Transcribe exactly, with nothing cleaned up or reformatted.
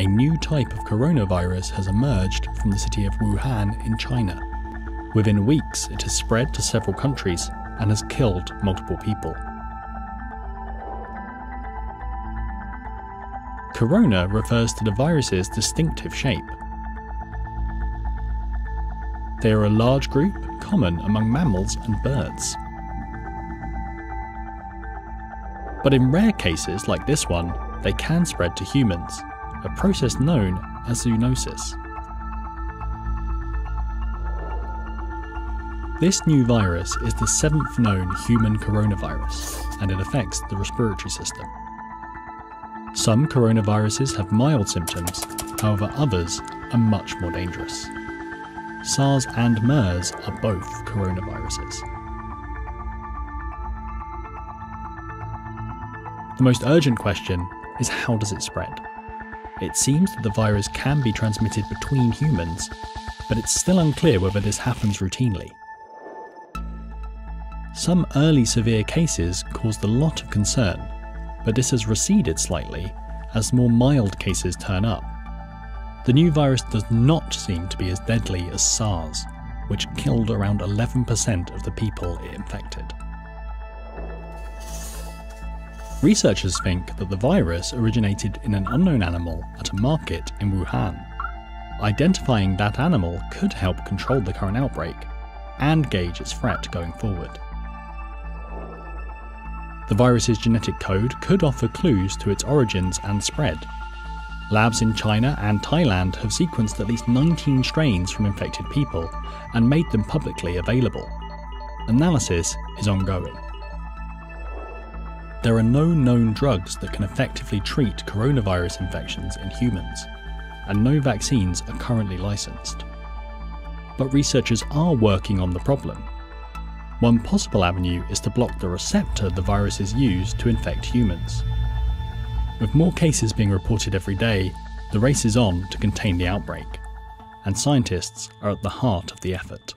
A new type of coronavirus has emerged from the city of Wuhan in China. Within weeks, it has spread to several countries and has killed multiple people. Corona refers to the virus's distinctive shape. They are a large group common among mammals and birds. But in rare cases like this one, they can spread to humans, a process known as zoonosis. This new virus is the seventh known human coronavirus, and it affects the respiratory system. Some coronaviruses have mild symptoms, however others are much more dangerous. SARS and MERS are both coronaviruses. The most urgent question is, how does it spread? It seems that the virus can be transmitted between humans, but it's still unclear whether this happens routinely. Some early severe cases caused a lot of concern, but this has receded slightly as more mild cases turn up. The new virus does not seem to be as deadly as SARS, which killed around eleven percent of the people it infected. Researchers think that the virus originated in an unknown animal at a market in Wuhan. Identifying that animal could help control the current outbreak and gauge its threat going forward. The virus's genetic code could offer clues to its origins and spread. Labs in China and Thailand have sequenced at least nineteen strains from infected people and made them publicly available. Analysis is ongoing. There are no known drugs that can effectively treat coronavirus infections in humans, and no vaccines are currently licensed. But researchers are working on the problem. One possible avenue is to block the receptor the viruses use to infect humans. With more cases being reported every day, the race is on to contain the outbreak, and scientists are at the heart of the effort.